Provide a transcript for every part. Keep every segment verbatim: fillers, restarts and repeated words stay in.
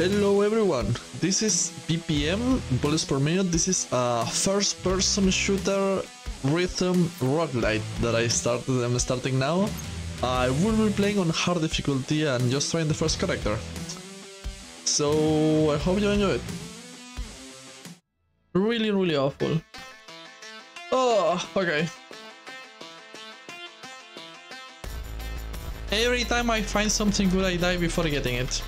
Hello everyone, this is B P M, Bullets per Minute. This is a first person shooter rhythm roguelite that I started and I'm starting now. I will be playing on hard difficulty and just trying the first character. So I hope you enjoy it. Really, really awful. Oh, okay. Every time I find something good, I die before getting it.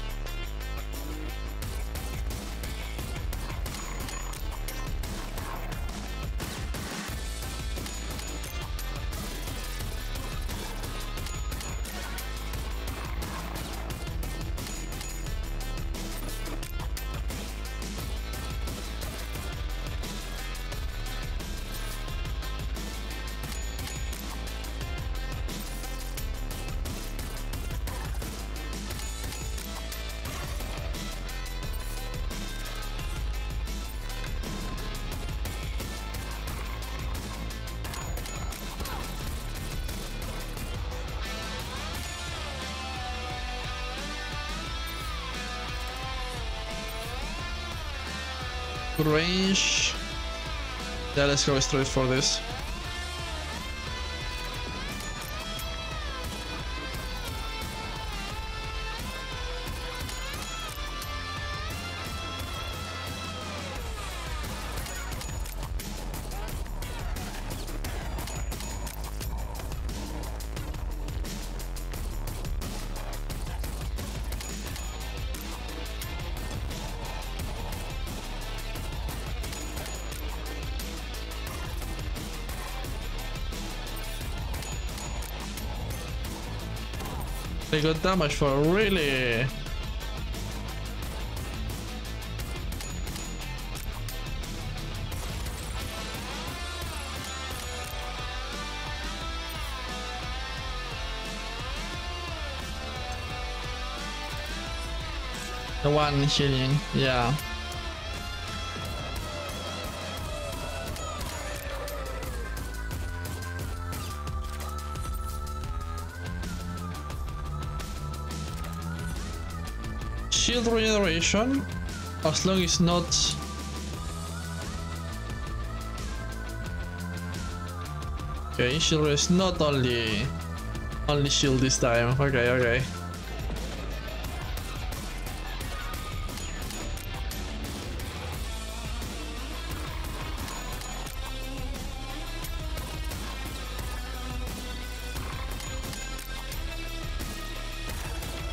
Range. Yeah, let's go straight for this. They got damage for really. The one healing, yeah. Shield regeneration, as long as not okay. Shield is not only only shield this time. Okay, okay.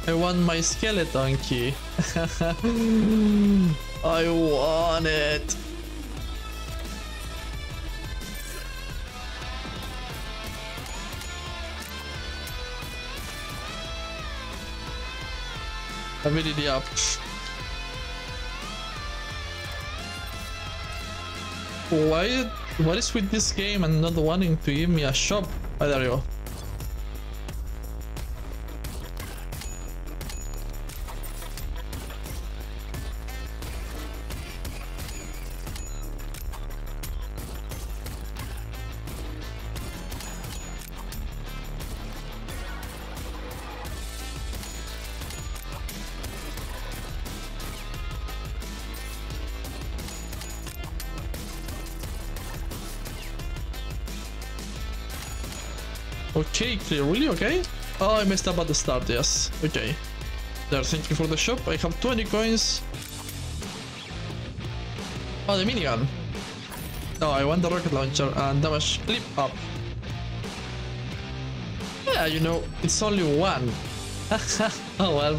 I want my skeleton key. I want it. Ability up. Why? What is with this game and not wanting to give me a shop? Oh, there you go. Okay, clear, really? Okay. Oh, I messed up at the start, yes. Okay. There, thank you for the shop. I have twenty coins. Oh, the minigun. No, I want the rocket launcher and damage clip up. Yeah, you know, it's only one. Oh well.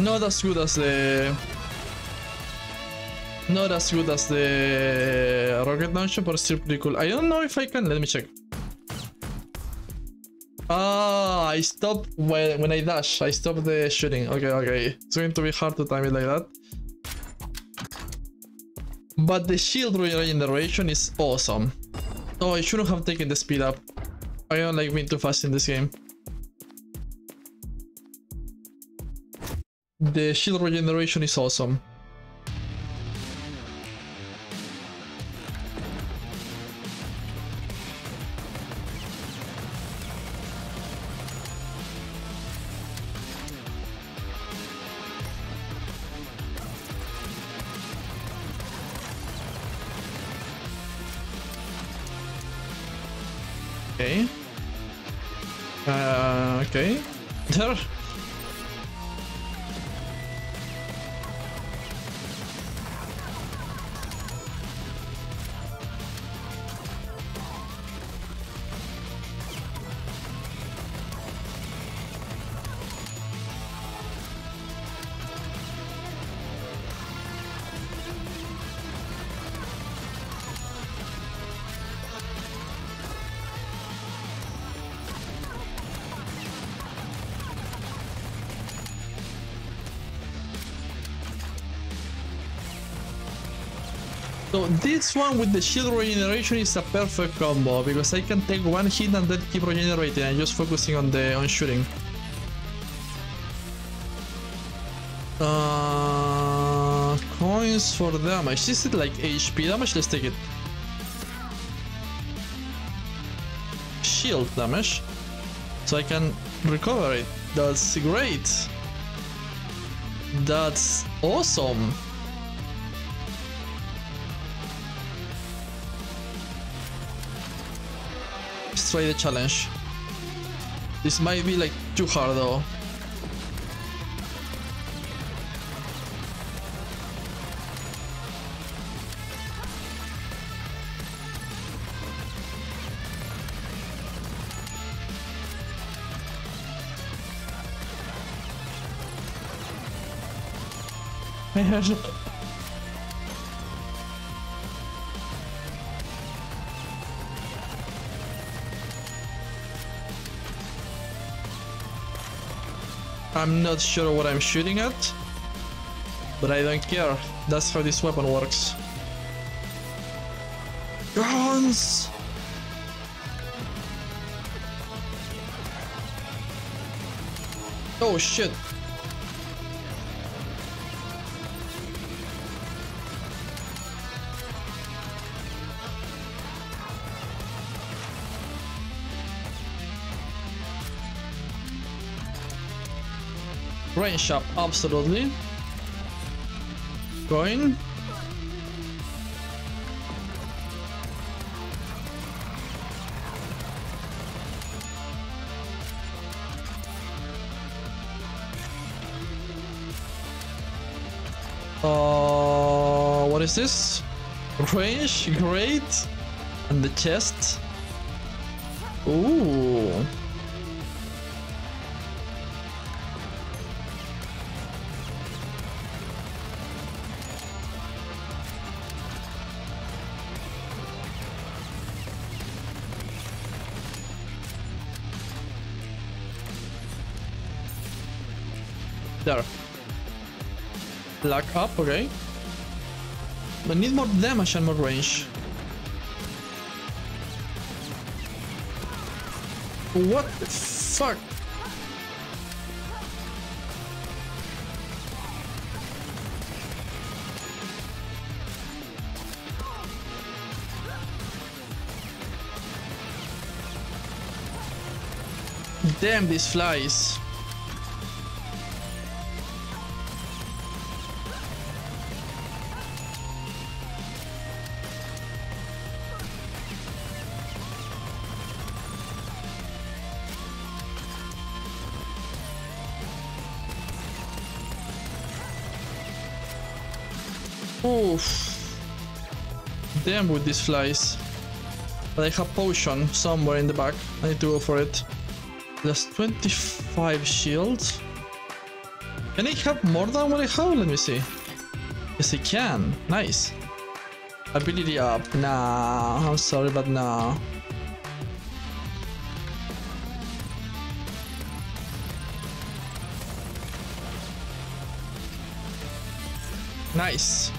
Not as good as the not as good as the rocket launcher, but still pretty cool. I don't know if I can. Let me check. Ah, I stopped when, when I dash. I stopped the shooting. Okay, okay. It's going to be hard to time it like that. But the shield regeneration is awesome. Oh, I shouldn't have taken the speed up. I don't like being too fast in this game. The shield regeneration is awesome. Okay. Uh, okay. There. So this one with the shield regeneration is a perfect combo because I can take one hit and then keep regenerating and just focusing on the on shooting. Uh, coins for damage. Is it like H P damage? Let's take it. Shield damage. So I can recover it. That's great. That's awesome. Let's try the challenge. This might be like too hard though. I heard it. I'm not sure what I'm shooting at, but I don't care. That's how this weapon works. Guns! Oh shit! Range up, absolutely. Going. Uh, what is this? Range, great. And the chest. Ooh. There. Black up, okay. I need more damage and more range. What the fuck? Damn, these flies. Oof. Damn with these flies. But I have potion somewhere in the back. I need to go for it. Plus twenty-five shields. Can I have more than what I have? Let me see. Yes, I can. Nice. Ability up. Nah, I'm sorry, but nah. Nice.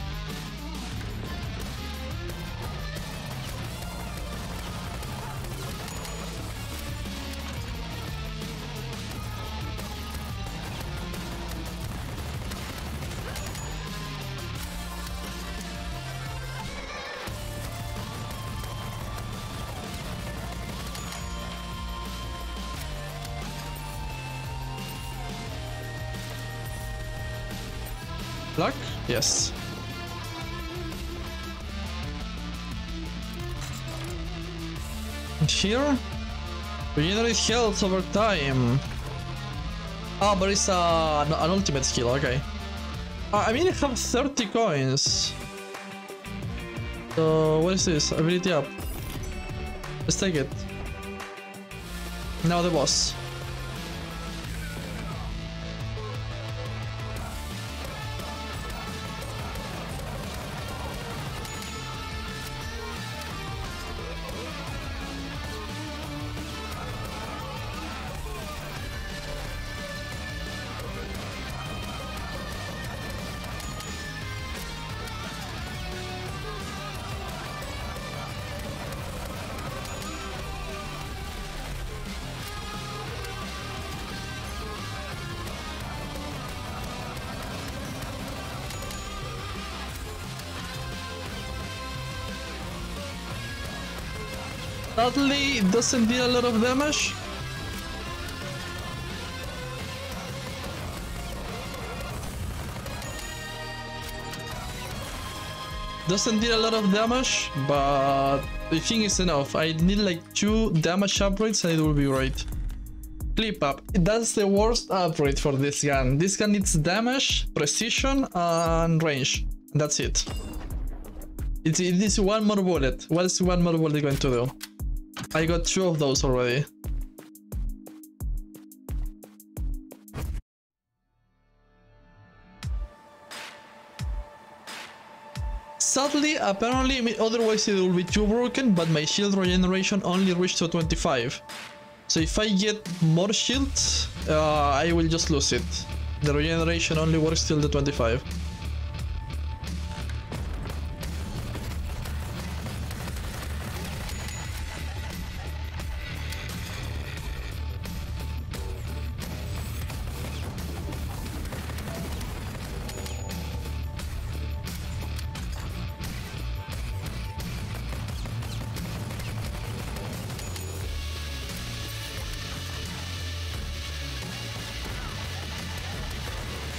Luck? Yes. And here? Regenerate health over time. Ah, but it's uh, an ultimate skill, okay. Uh, I mean, I have thirty coins. So, what is this? Ability up. Let's take it. Now the boss. Sadly, it doesn't deal a lot of damage. Doesn't deal a lot of damage, but I think it's enough. I need like two damage upgrades and it will be right. Clip up. That's the worst upgrade for this gun. This gun needs damage, precision, and range. That's it. It is one more bullet. What is one more bullet going to do? I got two of those already. Sadly, apparently, otherwise it will be too broken, but my shield regeneration only reached to twenty-five. So if I get more shield, uh, I will just lose it. The regeneration only works till the twenty-five.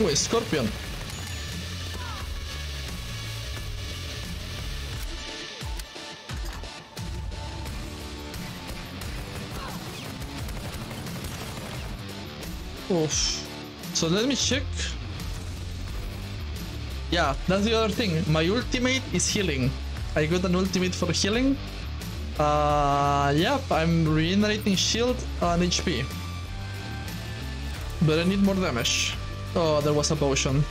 Ooh, scorpion. Oof. So let me check. Yeah, that's the other thing. My ultimate is healing. I got an ultimate for healing. Uh, yep, I'm regenerating shield and H P. But I need more damage. Oh, there was a potion.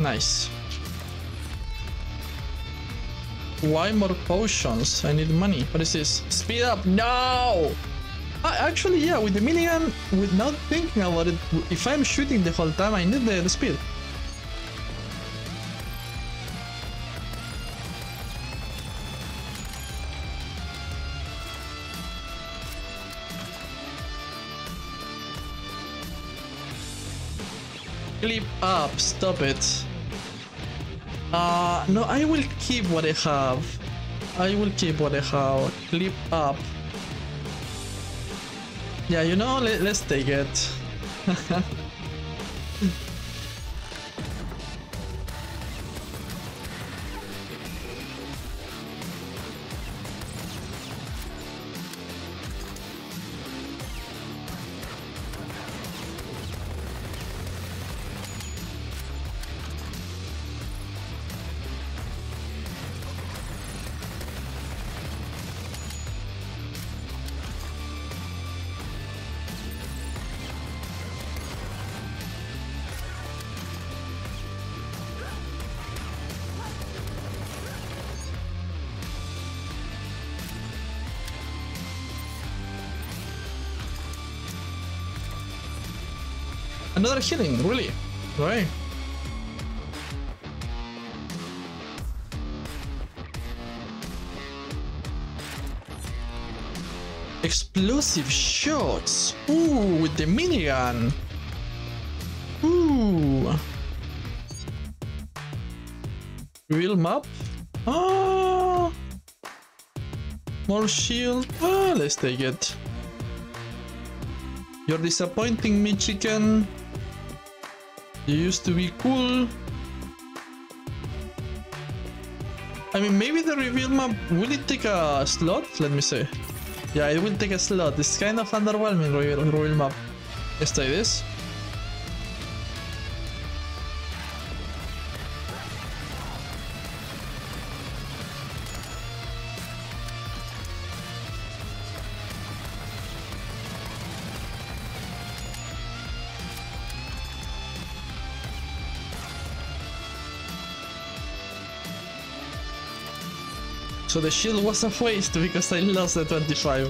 Nice. Why more potions? I need money. What is this? Speed up! No! I, actually, yeah, with the minigun, without thinking about it, if I'm shooting the whole time, I need the, the speed. Clip up! Stop it! Uh, no, I will keep what I have. I will keep what I have. Clip up. Yeah, you know, let, let's take it. Another healing, really? Right. Explosive shots. Ooh, with the minigun. Ooh. Real map. Ah. More shield. Ah, let's take it. You're disappointing me, chicken. You used to be cool. I mean, maybe the reveal map, will it take a slot? Let me see. Yeah, it will take a slot. It's kind of underwhelming, reveal, reveal map. Let's try this. So the shield was a waste because I lost the twenty-five.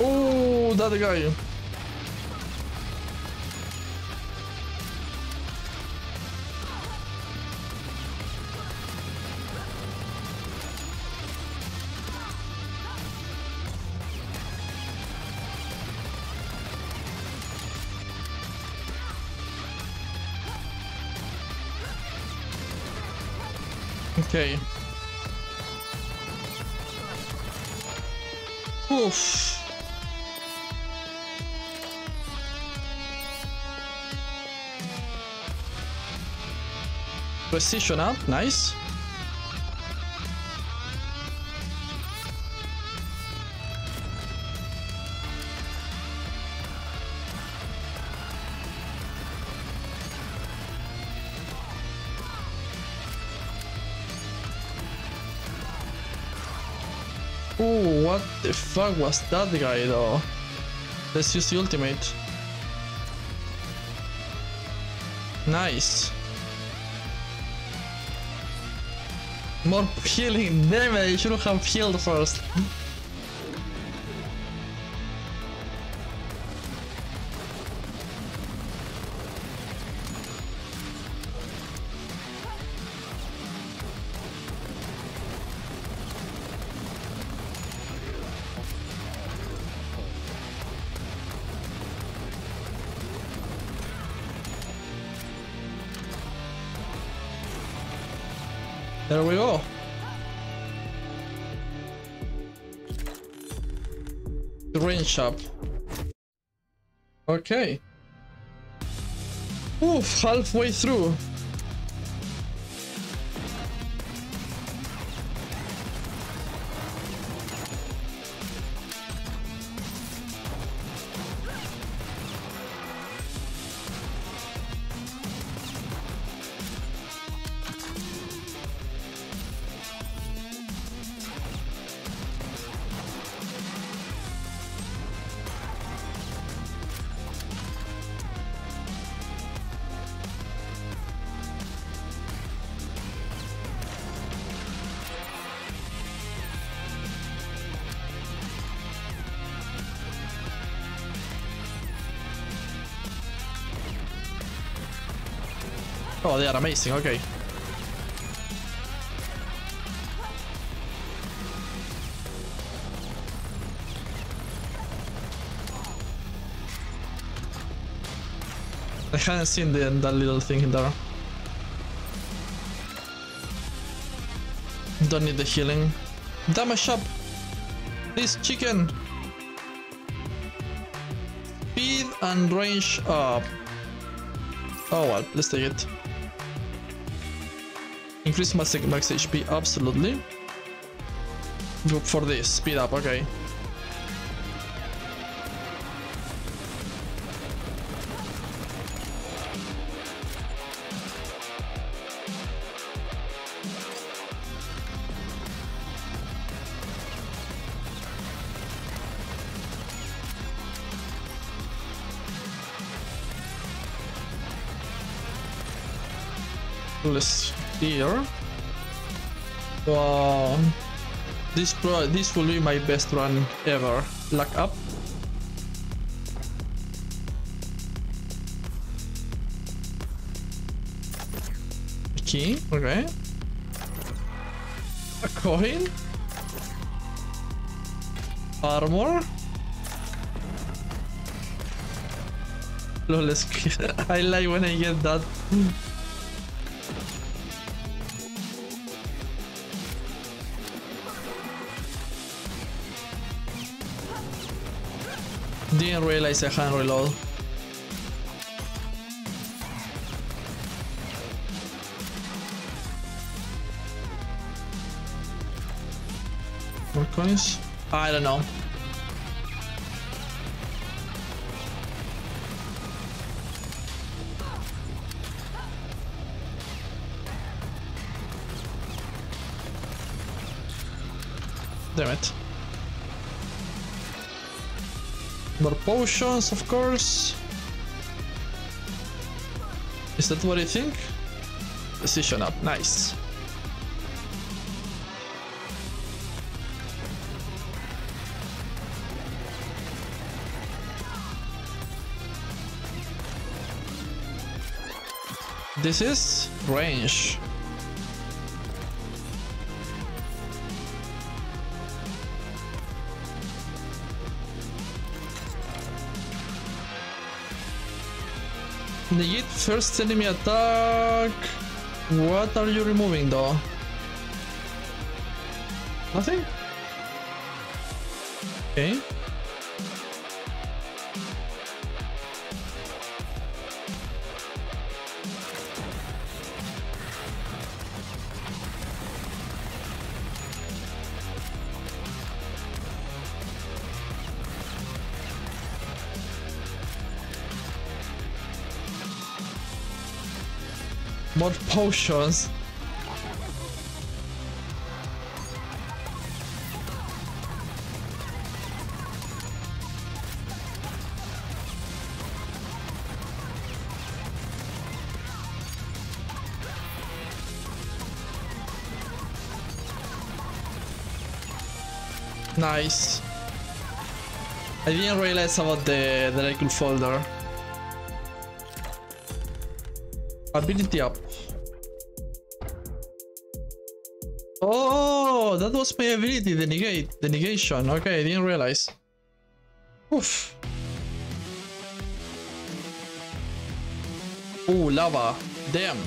Oh, that guy. Okay. Oof. Precision up, nice. Ooh, what the fuck was that guy though? Let's use the ultimate. Nice. More healing. Damn it, I should have healed first. There we go. The range up. Okay. Oof, halfway through. Oh, they are amazing, okay. I hadn't seen the, that little thing in there. Don't need the healing. Damage up! This chicken! Speed and range up. Oh well, let's take it. Increase max, max H P, absolutely. Go for this, speed up, okay. Let's here. Wow, this pro this will be my best run ever. Luck up. key, okay. A coin. Armor. Lol, I like when I get that. Didn't realize I hand reload. More coins? I don't know. Damn it. More potions, of course. Is that what I think? Precision up, nice. This is range. Negate first enemy attack. What are you removing though? Nothing? Okay. More potions. Nice. I didn't realize about the that I could fall there. Ability up. Oh, that was my ability, the negate, the negation. Okay, I didn't realize. Oof. Ooh, lava. Damn.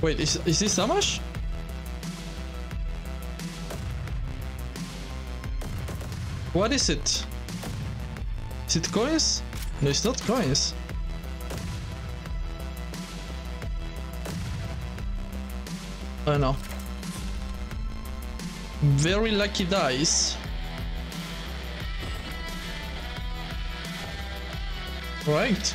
Wait, is, is this damage? What is it? Is it coins? No, it's not coins. I don't know. Very lucky dice. Right.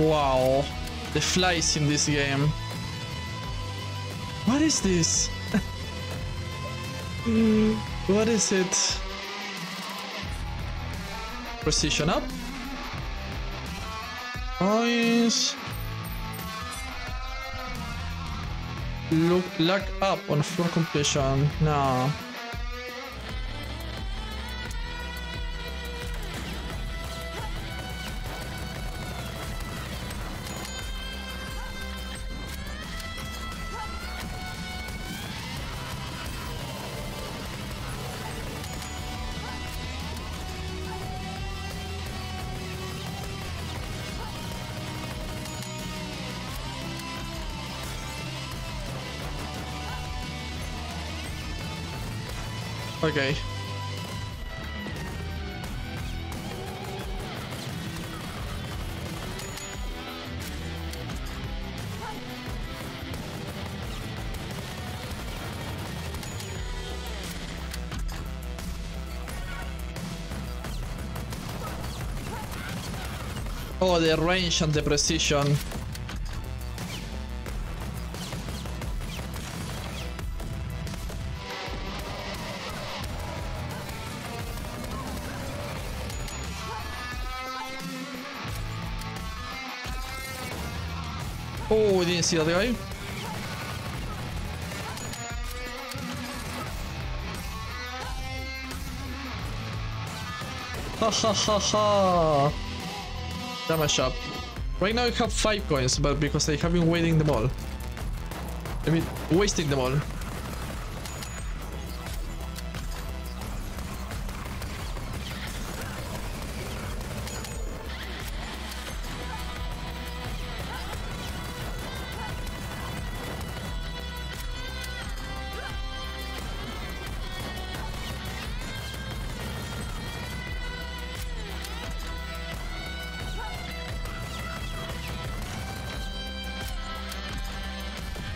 Wow, the flies in this game. What is this? What is it? Precision up. Nice. Look, luck up on floor completion. No. Okay. Oh, the range and the precision. Oh, we didn't see that guy. Ha ha ha ha! Damage up. Right now I have five coins, but because I have been waiting them all. I mean, wasting them all.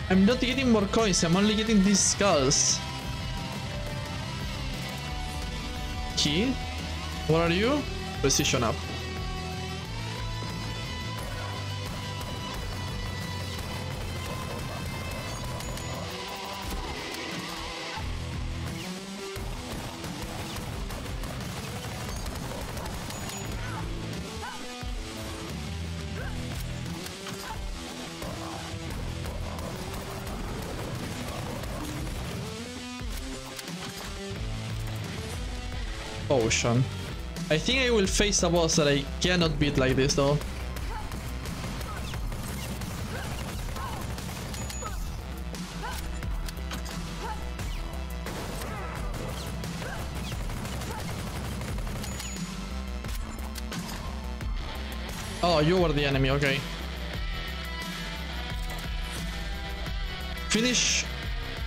I'm not getting more coins, I'm only getting these skulls. Key? What are you? Precision up. Ocean. I think I will face a boss that I cannot beat like this though. Oh, you were the enemy, okay. Finish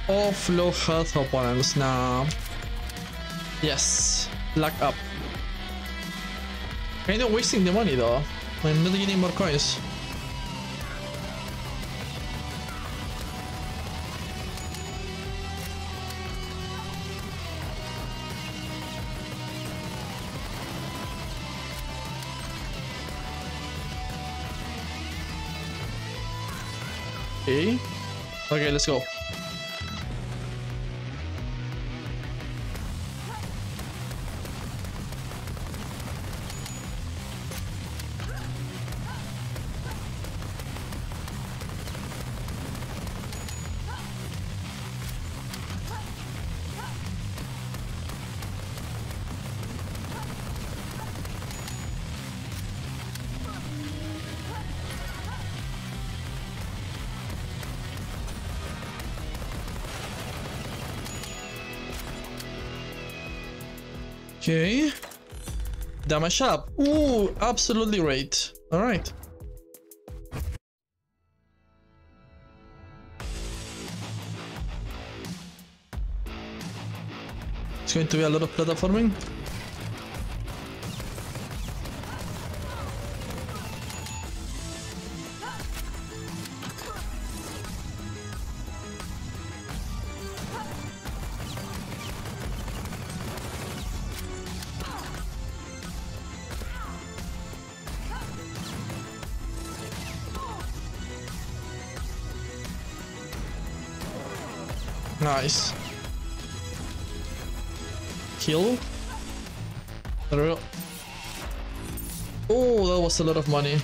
off low health opponents now. Yes. Luck up. Kind of wasting the money though. I'm not getting more coins. Okay. Okay, let's go. Okay, damage up. Ooh, absolutely right. All right. It's going to be a lot of platforming. Nice. Kill. Oh, that was a lot of money.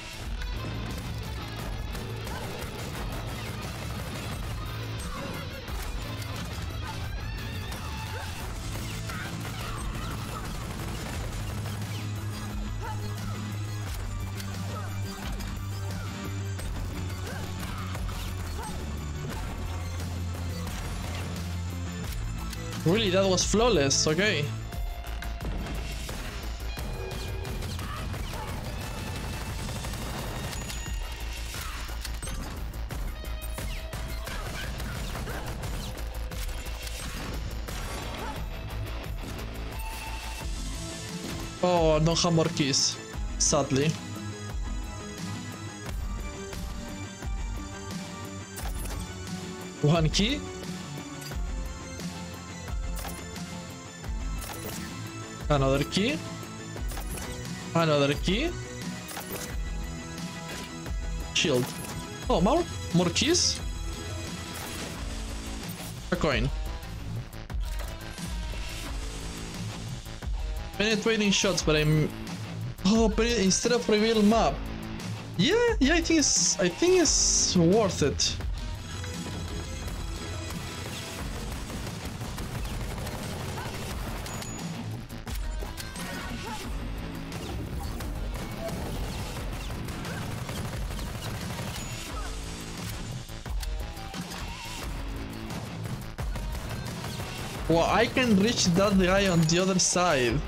Really, that was flawless, okay. Oh, no hammer keys, sadly. One key? Another key. Another key. shield. Oh, more? More cheese? A coin. Penetrating shots, but I'm... Oh, but instead of reveal map. Yeah, yeah, I think it's... I think it's worth it. Well, I can reach that guy on the other side.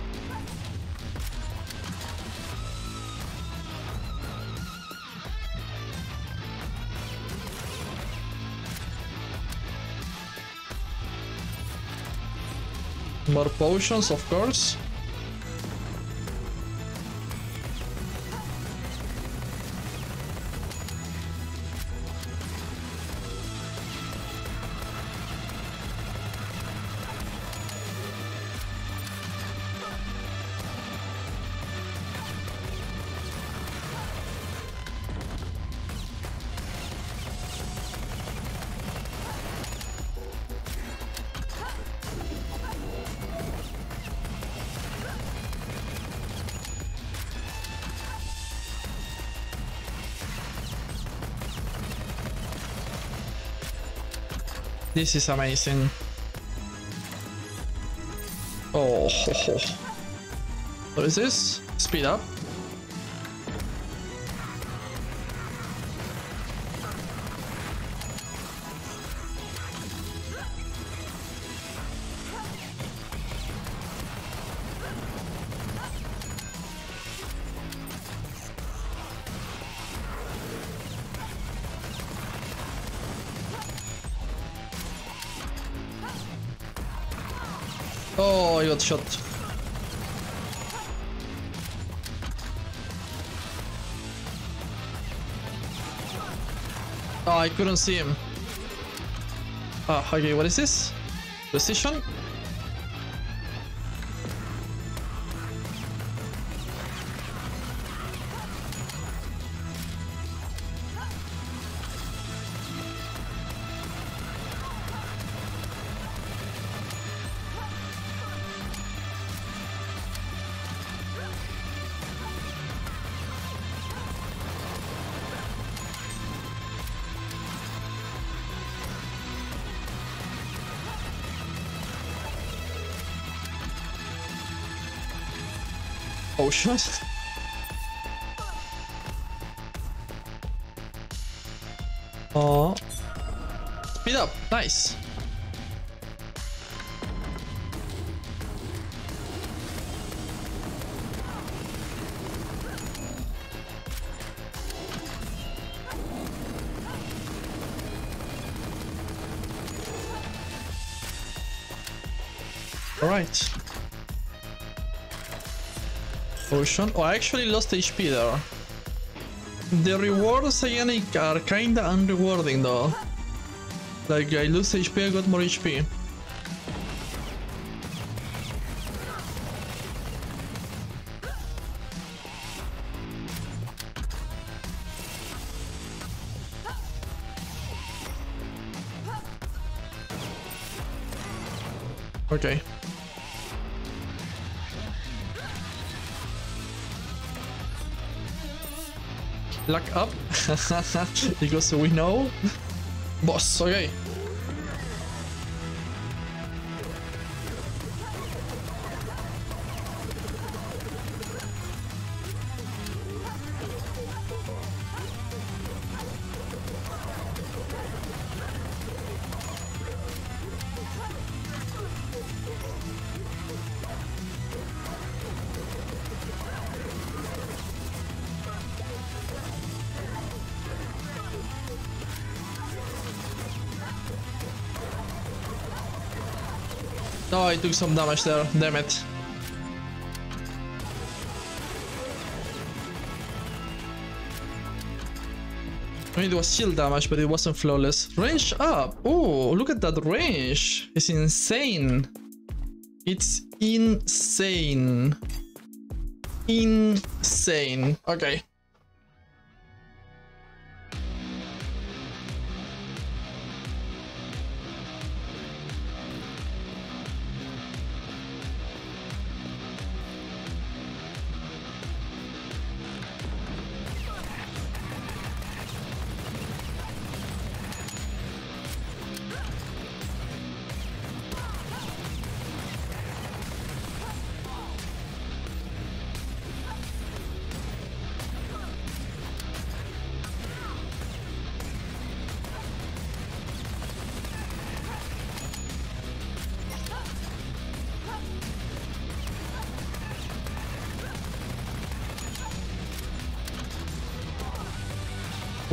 More potions, of course. This is amazing. Oh, ho, ho. What is this? Speed up. Oh, I got shot. Oh, I couldn't see him. Ah, oh, okay, what is this? Precision? Oh shit. Oh. Speed up. Nice. All right. Potion. Oh, I actually lost H P there. The rewards again are kinda unrewarding though. Like, I lose H P, I got more H P. Okay. Luck up, because we know. Boss, okay. Oh, I took some damage there, damn it. I mean, it was shield damage, but it wasn't flawless. Range up! Oh, look at that range! It's insane! It's insane. Insane. Okay.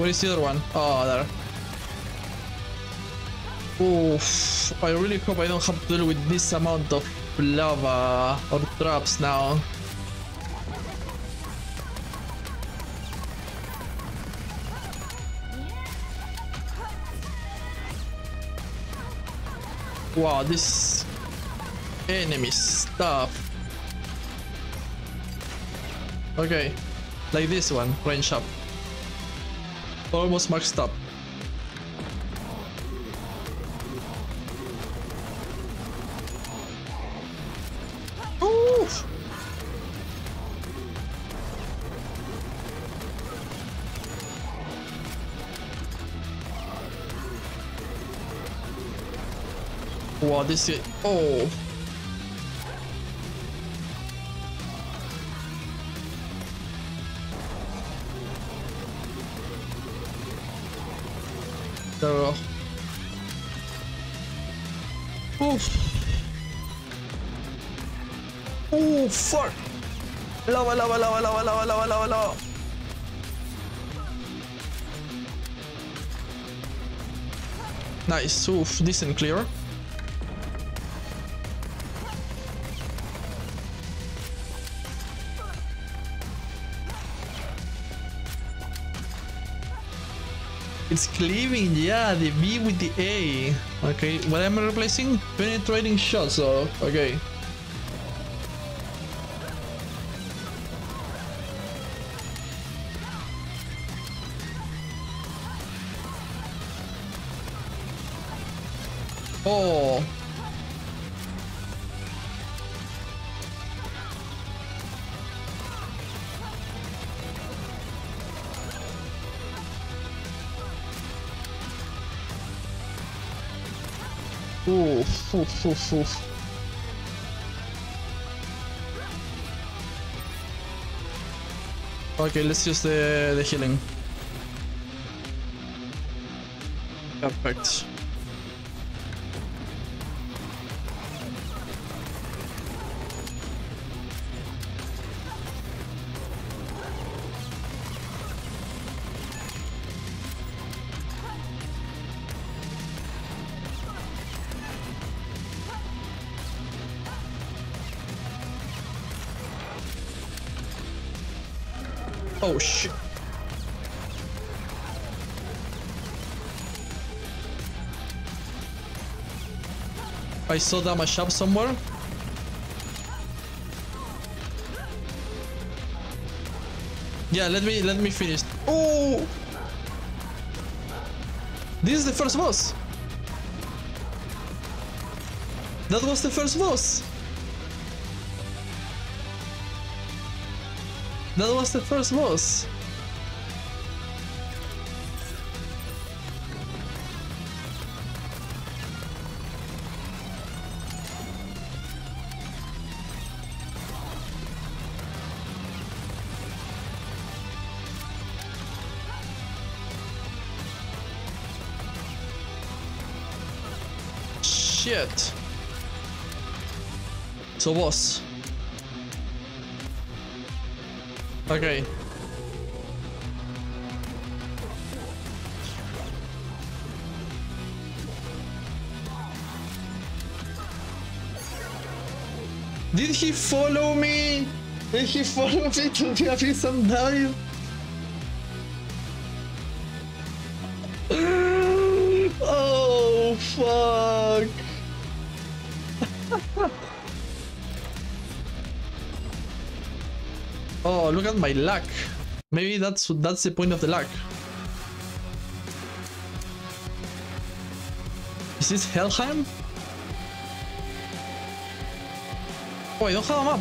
Where is the other one? Oh, there. Oof, I really hope I don't have to deal with this amount of lava or traps now. Wow, this enemy stuff. Okay, like this one, range up. Almost maxed up. Oof. Wow, this is... Oh! There we go. Oof! Oh, fuck! Lava, lava, lava, lava, lava, lava, lava, lava! Nice, oof, decent clear. It's cleaving, yeah, the B with the A. Okay, what am I replacing? Penetrating shots, so okay. Oh. Oof, oof, oof, oof. Okay, let's use the, the healing. Perfect. Oh shit. I saw damage up somewhere. Yeah, let me let me finish. Oh, this is the first boss. That was the first boss. That was the first boss. Shit. So boss. Okay. Did he follow me? Did he follow me to the abyss and dive? Oh, fuck. Oh, look at my luck. Maybe that's that's the point of the luck. Is this Helheim? Oh, I don't have a map.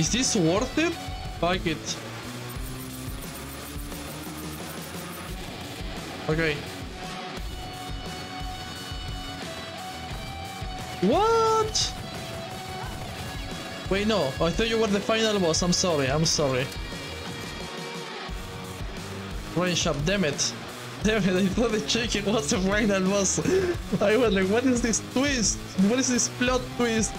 Is this worth it? Fuck it. Okay. What? Wait, no. I thought you were the final boss. I'm sorry. I'm sorry. Range up, damn it. Damn it, I thought the chicken was a final boss. I was like, what is this twist? What is this plot twist?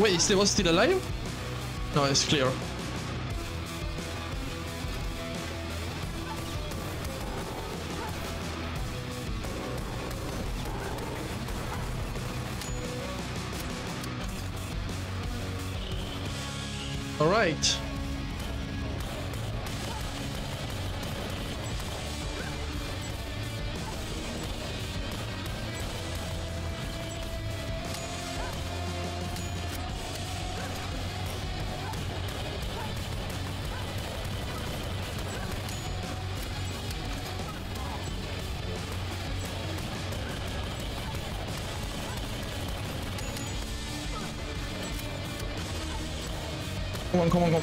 Wait, is the boss still alive? No, it's clear. All right. Come on, come on, come on.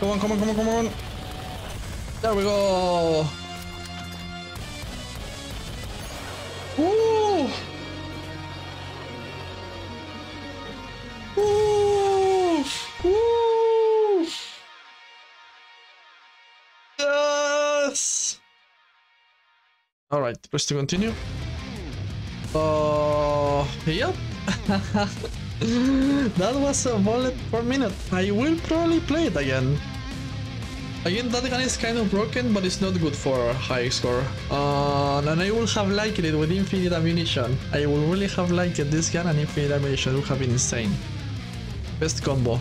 Come on, come on, come on. Come on, come on, come on, come on. There we go. Ooh. Ooh. Ooh. Yes. All right, press to continue. Uh, Yep. That was a bullet per minute. I will probably play it again. Again, that gun is kind of broken, but it's not good for high score. Uh, and I would have liked it with infinite ammunition. I would really have liked it. This gun and infinite ammunition would have been insane. Best combo.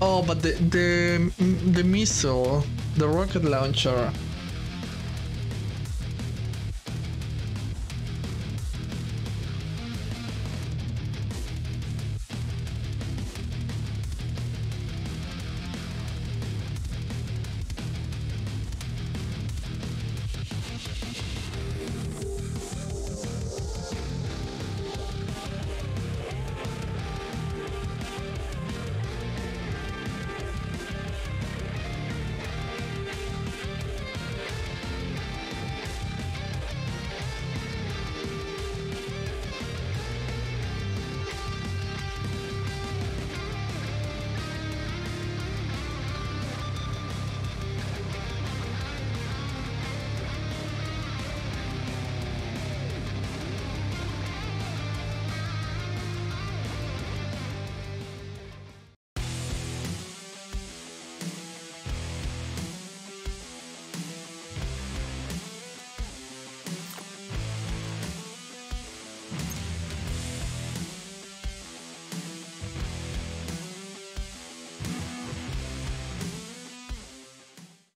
Oh, but the the the missile, the rocket launcher.